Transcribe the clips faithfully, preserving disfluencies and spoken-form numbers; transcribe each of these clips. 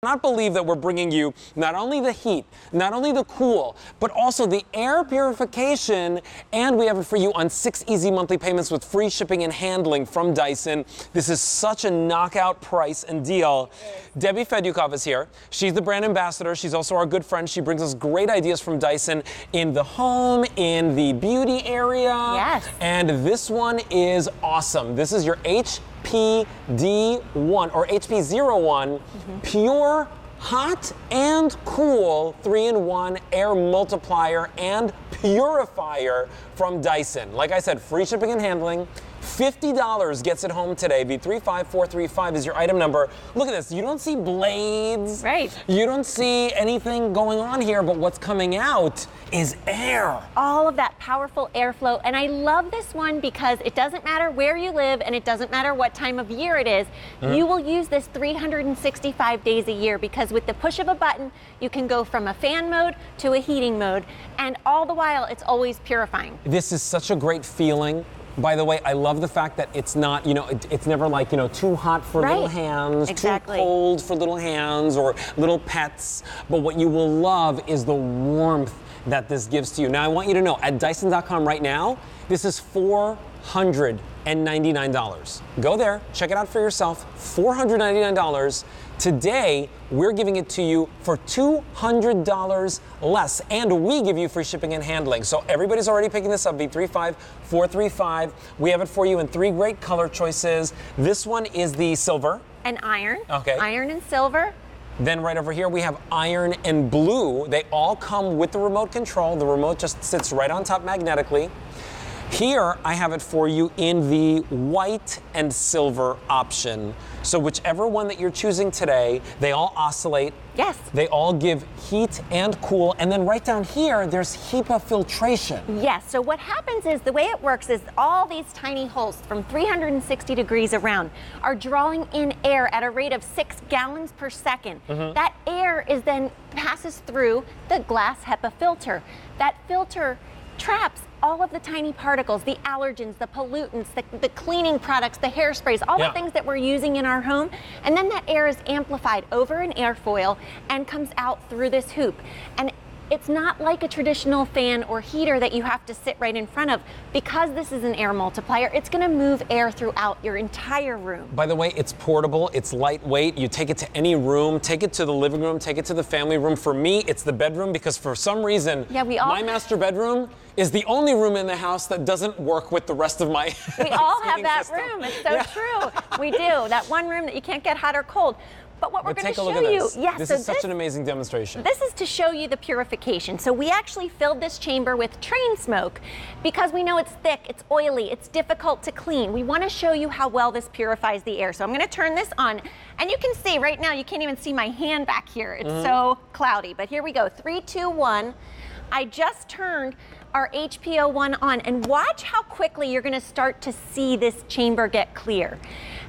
I cannot believe that we're bringing you not only the heat, not only the cool, but also the air purification, and we have it for you on six easy monthly payments with free shipping and handling from Dyson. This is such a knockout price and deal. Debbie Fedyukov is here. She's the brand ambassador. She's also our good friend. She brings us great ideas from Dyson in the home, in the beauty area. Yes. And this one is awesome. This is your H P D one or H P zero one mm-hmm. Pure Hot and Cool three in one air multiplier and purifier from Dyson. Like I said, free shipping and handling. fifty dollars gets it home today. V three five four three five is your item number. Look at this. You don't see blades. Right. You don't see anything going on here, but what's coming out is air. All of that powerful airflow. And I love this one because it doesn't matter where you live and it doesn't matter what time of year it is. Mm. You will use this three hundred sixty-five days a year because with the push of a button, you can go from a fan mode to a heating mode. And all the while, it's always purifying. This is such a great feeling. By the way, I love the fact that it's not, you know, it, it's never like, you know, too hot for right. little hands, exactly. too cold for little hands or little pets. But what you will love is the warmth that this gives to you. Now, I want you to know, at Dyson dot com right now, this is four hundred ninety-nine dollars. Go there, check it out for yourself, four hundred ninety-nine dollars. Today, we're giving it to you for two hundred dollars less, and we give you free shipping and handling. So everybody's already picking this up, V three five four three five. We have it for you in three great color choices. This one is the silver. And iron. Okay. Iron and silver. Then right over here, we have iron and blue. They all come with the remote control. The remote just sits right on top magnetically. Here, I have it for you in the white and silver option. So whichever one that you're choosing today, they all oscillate. Yes. They all give heat and cool. And then right down here, there's HEPA filtration. Yes. So what happens is, the way it works is all these tiny holes from three hundred sixty degrees around are drawing in air at a rate of six gallons per second. Mm-hmm. That air is then passes through the glass HEPA filter. That filter traps all of the tiny particles, the allergens, the pollutants, the, the cleaning products, the hairsprays, all yeah. the things that we're using in our home. And then that air is amplified over an airfoil and comes out through this hoop. And it's not like a traditional fan or heater that you have to sit right in front of. Because this is an air multiplier, it's gonna move air throughout your entire room. By the way, it's portable, it's lightweight. You take it to any room, take it to the living room, take it to the family room. For me, it's the bedroom because for some reason, yeah, we all my master bedroom is the only room in the house that doesn't work with the rest of my We all have that system. Room, it's so yeah. true. We do, that one room that you can't get hot or cold. But what we're going to show you, yes, this is such an amazing demonstration. This is to show you the purification. So we actually filled this chamber with train smoke because we know it's thick, it's oily, it's difficult to clean. We want to show you how well this purifies the air. So I'm going to turn this on, and you can see right now you can't even see my hand back here. It's mm-hmm. so cloudy. But here we go. Three, two, one. I just turned our H P zero one on, and watch how quickly you're gonna start to see this chamber get clear.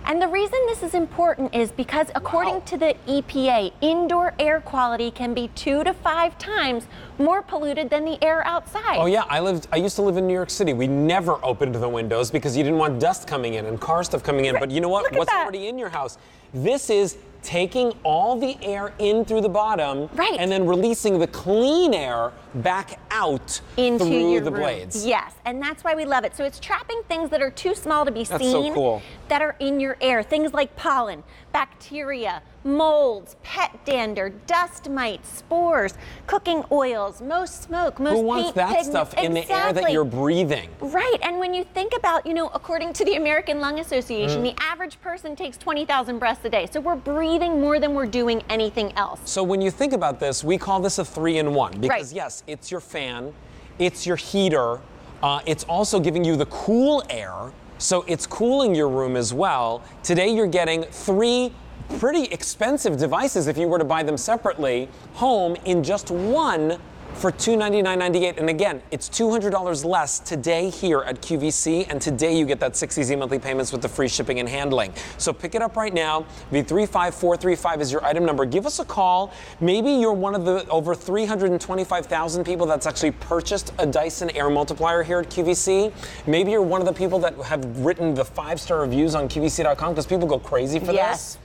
And the reason this is important is because according wow. to the E P A, indoor air quality can be two to five times more polluted than the air outside. Oh yeah, I lived, I used to live in New York City. We never opened the windows because you didn't want dust coming in and car stuff coming in, right. but you know what, what's that. Already in your house? This is taking all the air in through the bottom right. and then releasing the clean air back out into through the room. Blades. Yes, and that's why we love it. So it's trapping things that are too small to be that's seen so cool. that are in your air. Things like pollen, bacteria, molds, pet dander, dust mites, spores, cooking oils, most smoke, most paint. Who wants that pigment. Stuff in exactly. the air that you're breathing? Right, and when you think about, you know, according to the American Lung Association, mm. the average person takes twenty thousand breaths a day. So we're breathing more than we're doing anything else. So when you think about this, we call this a three in one because right. yes, it's your fan, it's your heater, uh, it's also giving you the cool air, so it's cooling your room as well. Today you're getting three pretty expensive devices if you were to buy them separately home in just one for two hundred ninety-nine ninety-eight. And again, it's two hundred dollars less today here at Q V C, and today you get that six easy monthly payments with the free shipping and handling. So pick it up right now. V three five four three five is your item number. Give us a call. Maybe you're one of the over three hundred twenty-five thousand people that's actually purchased a Dyson air multiplier here at Q V C. Maybe you're one of the people that have written the five-star reviews on Q V C dot com because people go crazy for yes. this.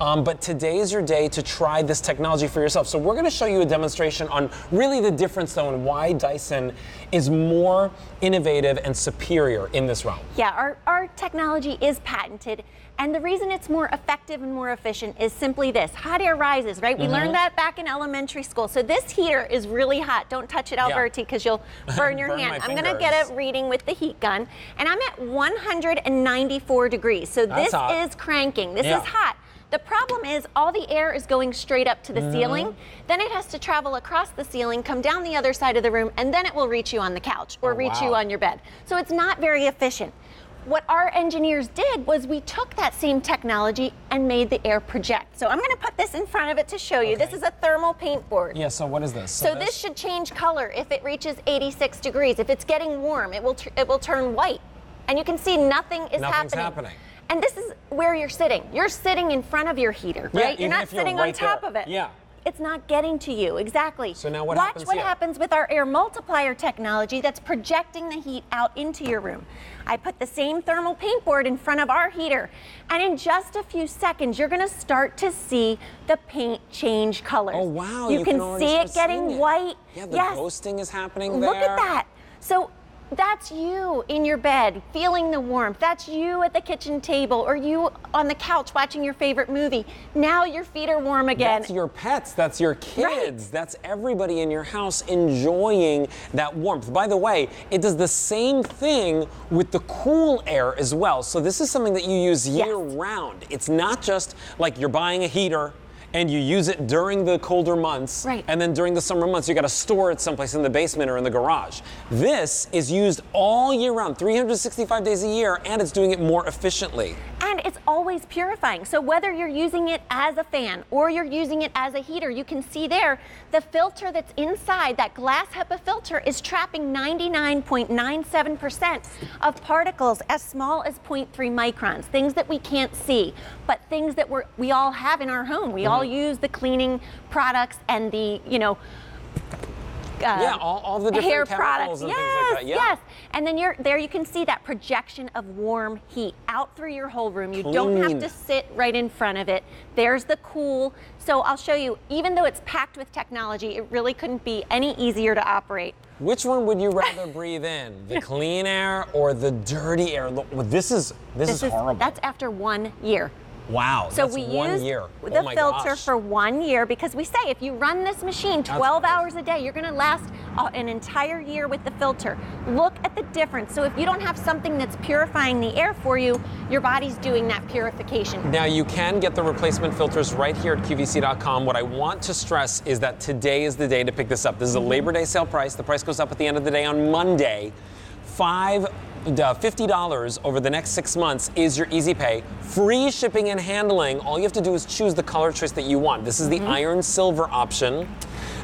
Um, but today is your day to try this technology for yourself. So we're gonna show you a demonstration on really the difference though and why Dyson is more innovative and superior in this realm. Yeah, our, our technology is patented, and the reason it's more effective and more efficient is simply this: hot air rises, right? Mm-hmm. We learned that back in elementary school. So this heater is really hot. Don't touch it, Alberti, because yeah. you'll burn your burn hand. I'm gonna get a reading with the heat gun, and I'm at one hundred ninety-four degrees. So That's this hot. is cranking, this yeah. is hot. The problem is all the air is going straight up to the mm-hmm. ceiling, then it has to travel across the ceiling, come down the other side of the room, and then it will reach you on the couch or oh, reach wow. you on your bed. So it's not very efficient. What our engineers did was we took that same technology and made the air project. So I'm going to put this in front of it to show you. Okay. This is a thermal paint board. Yeah, so what is this? So, so this? this should change color if it reaches eighty-six degrees. If it's getting warm, it will, tr it will turn white. And you can see nothing is Nothing's happening. happening. And this is where you're sitting. You're sitting in front of your heater, right? Yeah, you're not sitting you're right on top there. of it. Yeah. It's not getting to you, exactly. So now what Watch happens Watch what here? happens with our air multiplier technology that's projecting the heat out into your room. I put the same thermal paint board in front of our heater, and in just a few seconds, you're gonna start to see the paint change colors. Oh, wow. You, you can, can see it getting it. white. Yeah, the yes. ghosting is happening there. Look at that. So that's you in your bed, feeling the warmth. That's you at the kitchen table, or you on the couch watching your favorite movie. Now your feet are warm again. That's your pets, that's your kids, right. that's everybody in your house enjoying that warmth. By the way, it does the same thing with the cool air as well. So this is something that you use year yes. round. It's not just like you're buying a heater and you use it during the colder months, right. and then during the summer months, you gotta store it someplace in the basement or in the garage. This is used all year round, three hundred sixty-five days a year, and it's doing it more efficiently. And it's always purifying. So whether you're using it as a fan or you're using it as a heater, you can see there, the filter that's inside, that glass HEPA filter, is trapping ninety-nine point nine seven percent of particles as small as zero point three microns, things that we can't see, but things that we're, we all have in our home. We all use the cleaning products and the, you know, uh, yeah, all, all the different hair products and yes, things like that. Yeah. Yes, and then you're there. You can see that projection of warm heat out through your whole room. You Clean. don't have to sit right in front of it. There's the cool. So I'll show you. Even though it's packed with technology, it really couldn't be any easier to operate. Which one would you rather breathe in, the clean air or the dirty air? Look, this is this, this is, is horrible. That's after one year. Wow, so that's we one used year. the oh filter gosh. for one year because we say if you run this machine twelve hours a day, you're gonna last an entire year with the filter. Look at the difference. So if you don't have something that's purifying the air for you, your body's doing that purification. Now you can get the replacement filters right here at Q V C dot com. What I want to stress is that today is the day to pick this up. This is a Labor Day sale price. The price goes up at the end of the day on Monday. Five fifty dollars over the next six months is your easy pay. Free shipping and handling. All you have to do is choose the color choice that you want. This is the mm-hmm. iron silver option.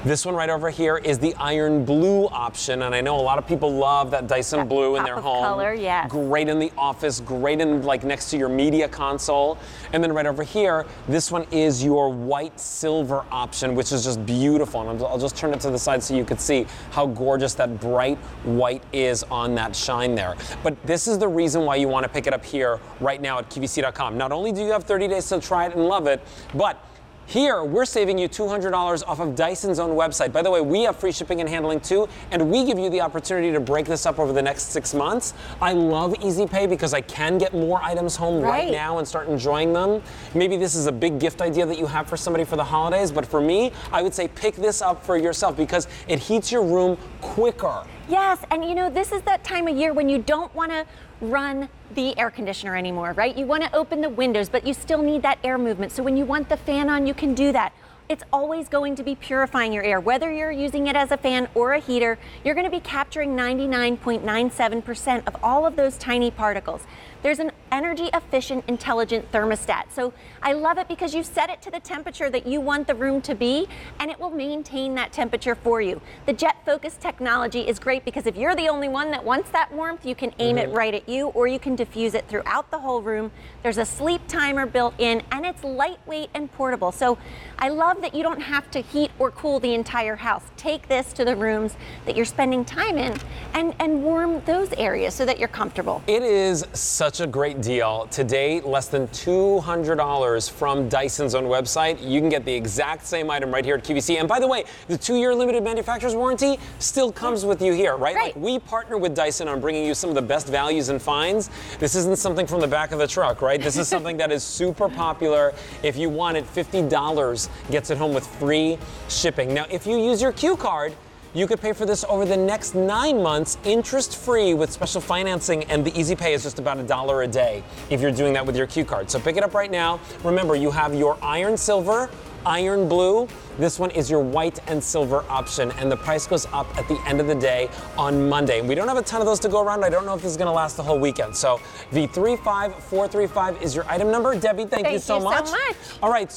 This one right over here is the iron blue option, and I know a lot of people love that Dyson that blue in their home. Color, yes. Great in the office, great in like next to your media console. And then right over here, this one is your white silver option, which is just beautiful. And I'll just turn it to the side so you could see how gorgeous that bright white is on that shine there. But this is the reason why you want to pick it up here right now at Q V C dot com. Not only do you have thirty days to try it and love it, but here, we're saving you two hundred dollars off of Dyson's own website. By the way, we have free shipping and handling too, and we give you the opportunity to break this up over the next six months. I love Easy Pay because I can get more items home right, right now and start enjoying them. Maybe this is a big gift idea that you have for somebody for the holidays, but for me, I would say pick this up for yourself because it heats your room quicker. Yes, and you know, this is that time of year when you don't want to run the air conditioner anymore, right? You want to open the windows, but you still need that air movement. So when you want the fan on, you can do that. It's always going to be purifying your air. Whether you're using it as a fan or a heater, you're going to be capturing ninety-nine point nine seven percent of all of those tiny particles. There's an energy efficient, intelligent thermostat. So I love it because you set it to the temperature that you want the room to be, and it will maintain that temperature for you. The Jet Focus technology is great because if you're the only one that wants that warmth, you can aim mm-hmm. it right at you, or you can diffuse it throughout the whole room. There's a sleep timer built in, and it's lightweight and portable. So I love that you don't have to heat or cool the entire house. Take this to the rooms that you're spending time in and, and warm those areas so that you're comfortable. It is such a great great deal. Today, less than two hundred dollars from Dyson's own website. You can get the exact same item right here at Q V C. And by the way, the two-year limited manufacturer's warranty still comes with you here, right? Right. Like, we partner with Dyson on bringing you some of the best values and finds. This isn't something from the back of the truck, right? This is something that is super popular. If you want it, fifty dollars gets it home with free shipping. Now, if you use your Q card, you could pay for this over the next nine months, interest-free with special financing, and the easy pay is just about a dollar a day if you're doing that with your Q card. So pick it up right now. Remember, you have your iron silver, iron blue. This one is your white and silver option, and the price goes up at the end of the day on Monday. We don't have a ton of those to go around. I don't know if this is gonna last the whole weekend. So V three five four three five is your item number. Debbie, thank, thank you so you much. Thank you so much. All right. So